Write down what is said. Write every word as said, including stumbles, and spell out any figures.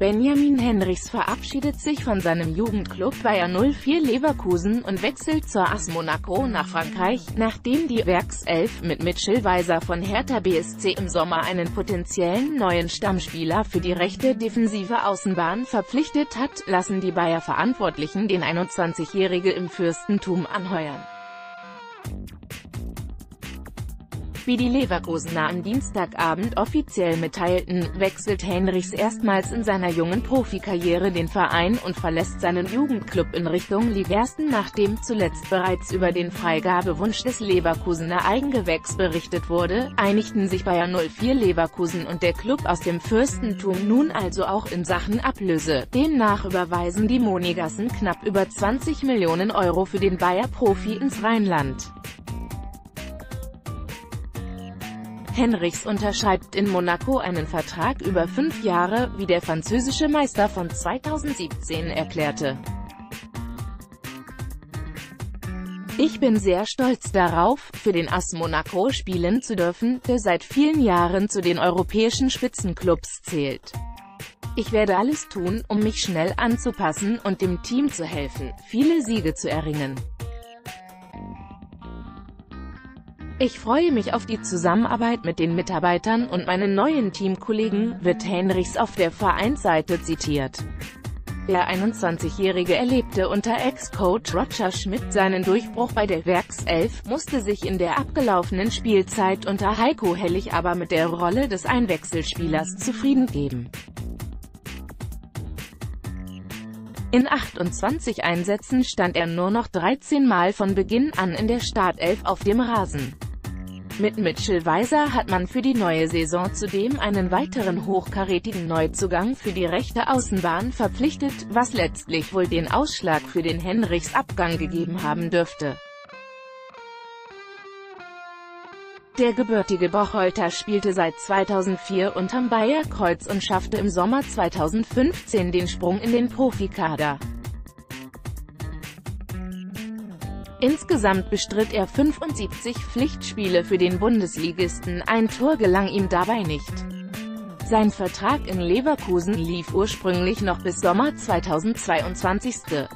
Benjamin Henrichs verabschiedet sich von seinem Jugendklub Bayer null vier Leverkusen und wechselt zur A S Monaco nach Frankreich, nachdem die Werkself mit Mitchell Weiser von Hertha B S C im Sommer einen potenziellen neuen Stammspieler für die rechte defensive Außenbahn verpflichtet hat, lassen die Bayer-Verantwortlichen den einundzwanzigjährigen im Fürstentum anheuern. Wie die Leverkusener am Dienstagabend offiziell mitteilten, wechselt Henrichs erstmals in seiner jungen Profikarriere den Verein und verlässt seinen Jugendclub in Richtung Ligaersten, nachdem zuletzt bereits über den Freigabewunsch des Leverkusener Eigengewächs berichtet wurde, einigten sich Bayer null vier Leverkusen und der Club aus dem Fürstentum nun also auch in Sachen Ablöse. Demnach überweisen die Monegassen knapp über zwanzig Millionen Euro für den Bayer-Profi ins Rheinland. Henrichs unterschreibt in Monaco einen Vertrag über fünf Jahre, wie der französische Meister von zweitausendsiebzehn erklärte. Ich bin sehr stolz darauf, für den A S Monaco spielen zu dürfen, der seit vielen Jahren zu den europäischen Spitzenclubs zählt. Ich werde alles tun, um mich schnell anzupassen und dem Team zu helfen, viele Siege zu erringen. Ich freue mich auf die Zusammenarbeit mit den Mitarbeitern und meinen neuen Teamkollegen, wird Henrichs auf der Vereinsseite zitiert. Der einundzwanzigjährige erlebte unter Ex-Coach Roger Schmidt seinen Durchbruch bei der Werkself, musste sich in der abgelaufenen Spielzeit unter Heiko Hellig aber mit der Rolle des Einwechselspielers zufrieden geben. In achtundzwanzig Einsätzen stand er nur noch dreizehn Mal von Beginn an in der Startelf auf dem Rasen. Mit Mitchell Weiser hat man für die neue Saison zudem einen weiteren hochkarätigen Neuzugang für die rechte Außenbahn verpflichtet, was letztlich wohl den Ausschlag für den Henrichs Abgang gegeben haben dürfte. Der gebürtige Bocholter spielte seit zweitausendvier unterm Bayer Kreuz und schaffte im Sommer zweitausendfünfzehn den Sprung in den Profikader. Insgesamt bestritt er fünfundsiebzig Pflichtspiele für den Bundesligisten, ein Tor gelang ihm dabei nicht. Sein Vertrag in Leverkusen lief ursprünglich noch bis Sommer zweitausendzweiundzwanzig.